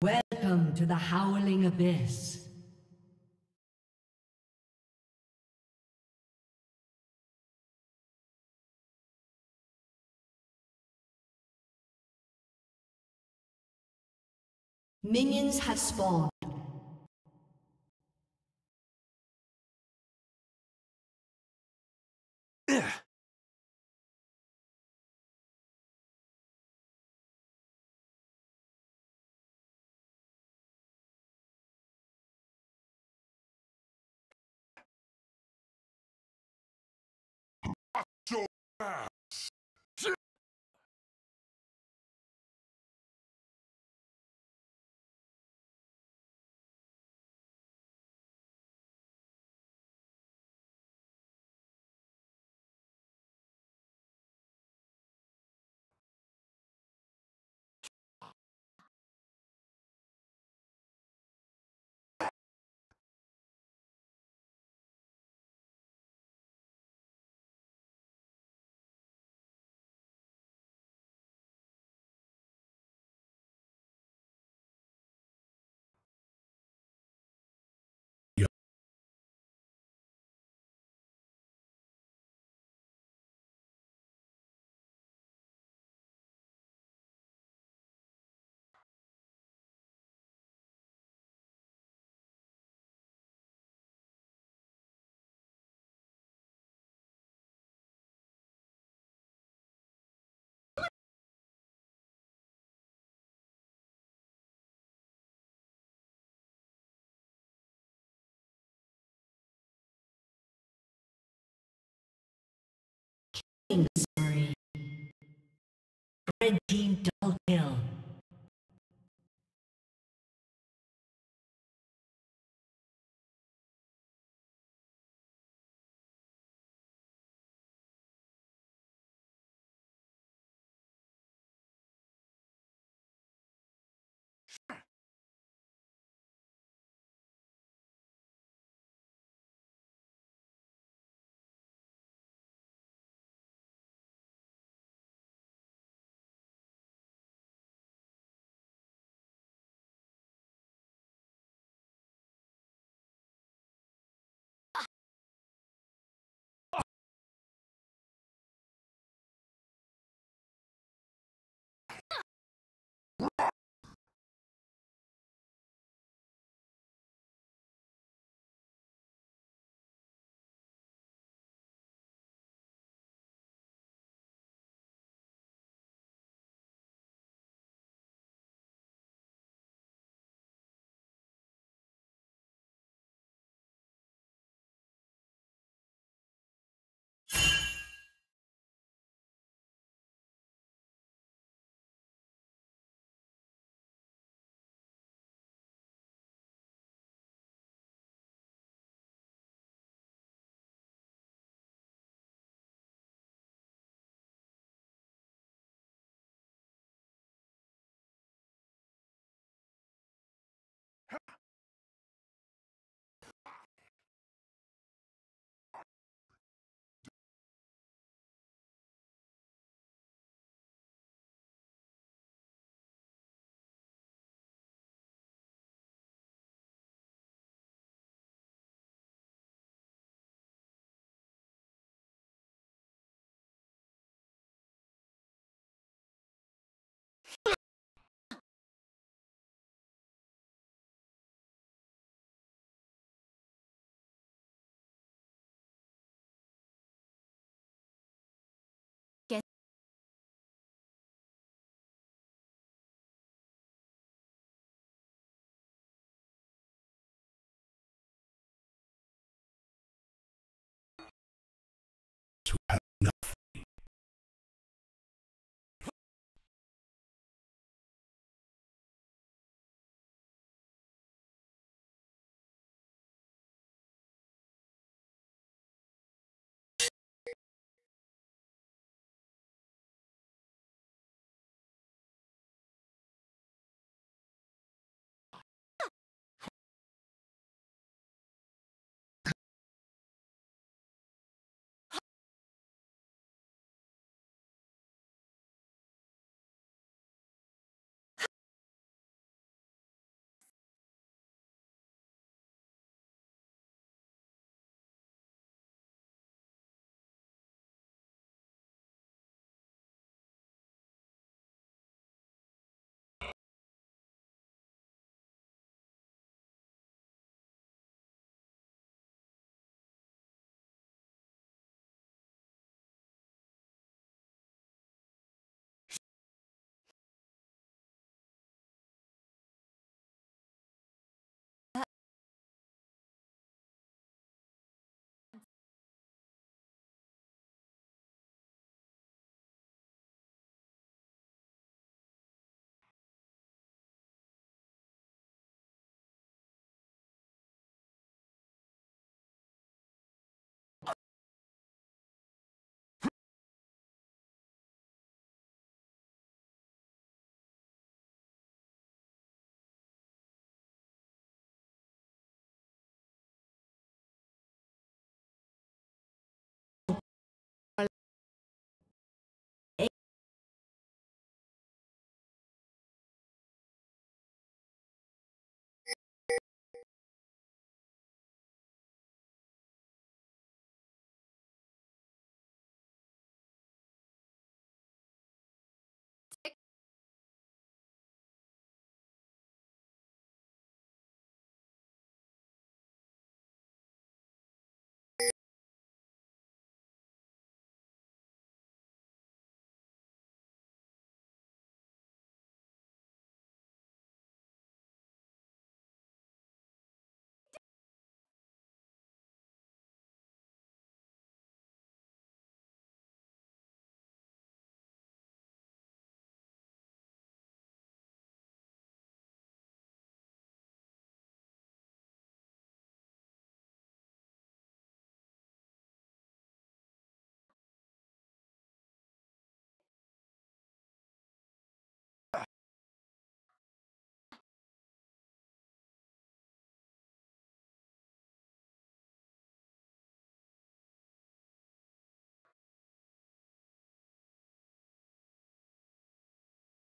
Welcome to the Howling Abyss. Minions have spawned. Sorry. Red team double kill.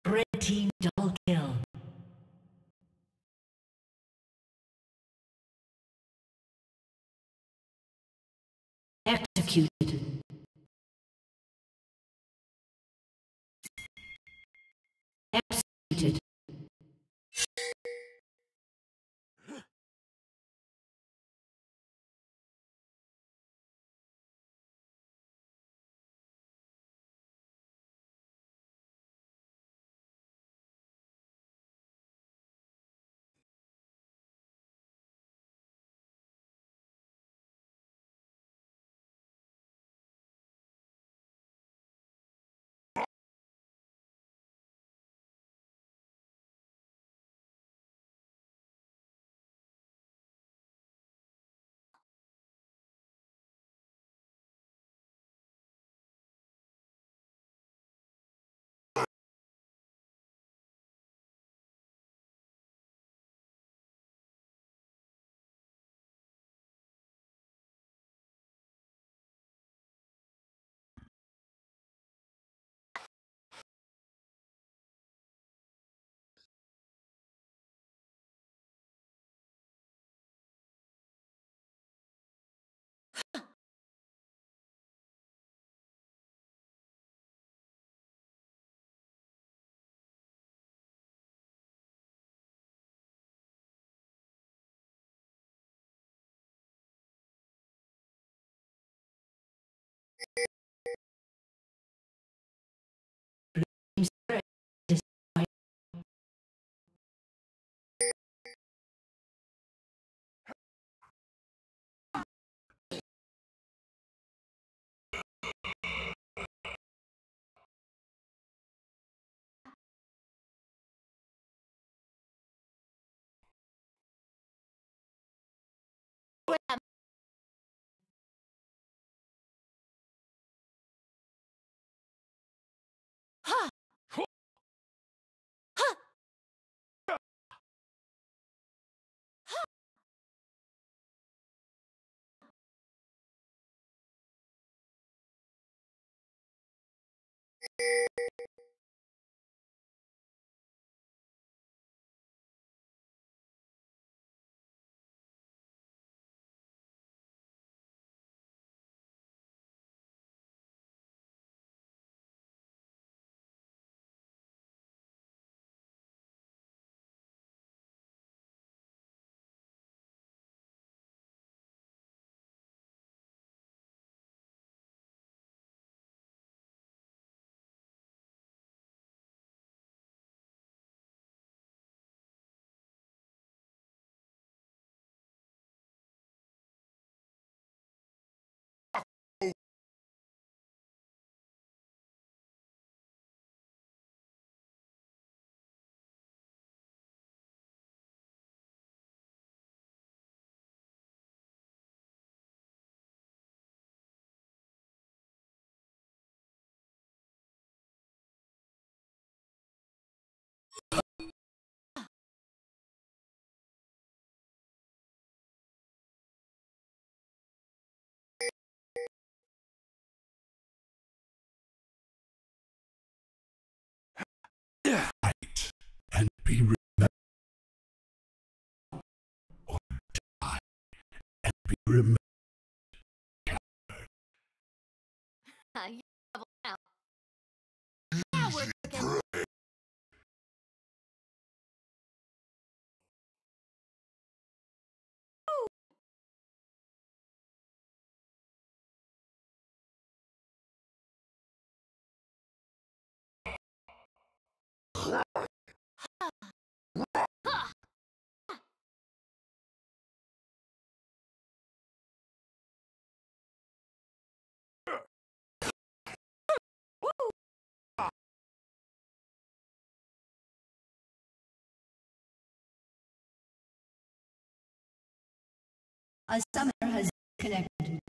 Red team double kill. Executed. Executed. And be remembered, or die, and be remembered. A summoner has connected.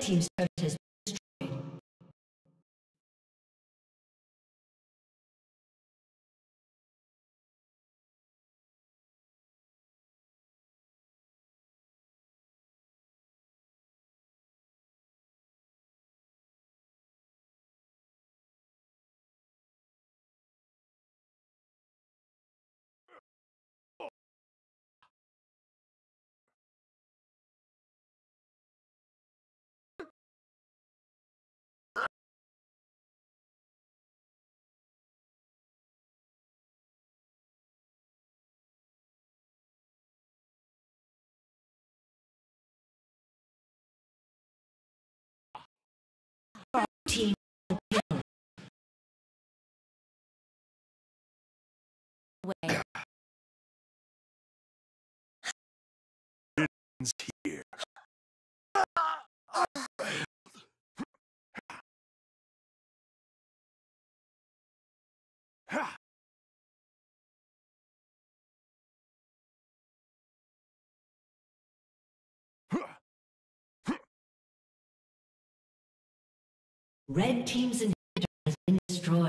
Team's turret has been destroyed. Team. Way. Here. Red team's inhibitor has been destroyed.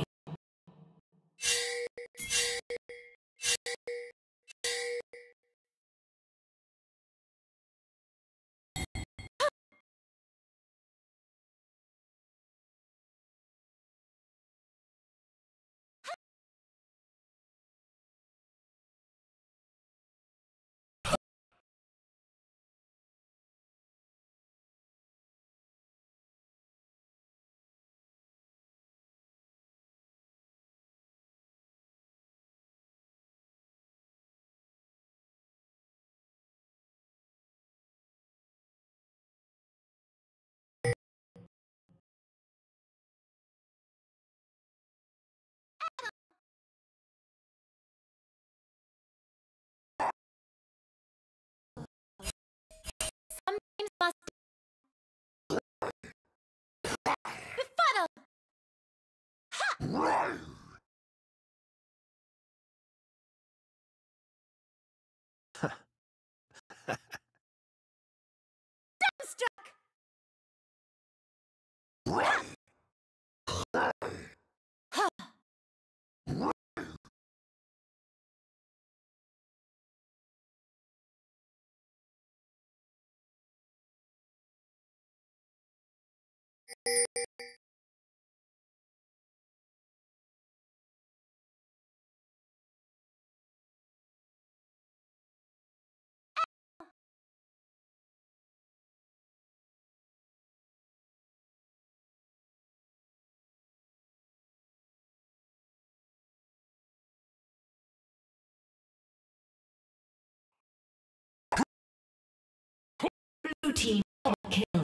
Blue team double kill.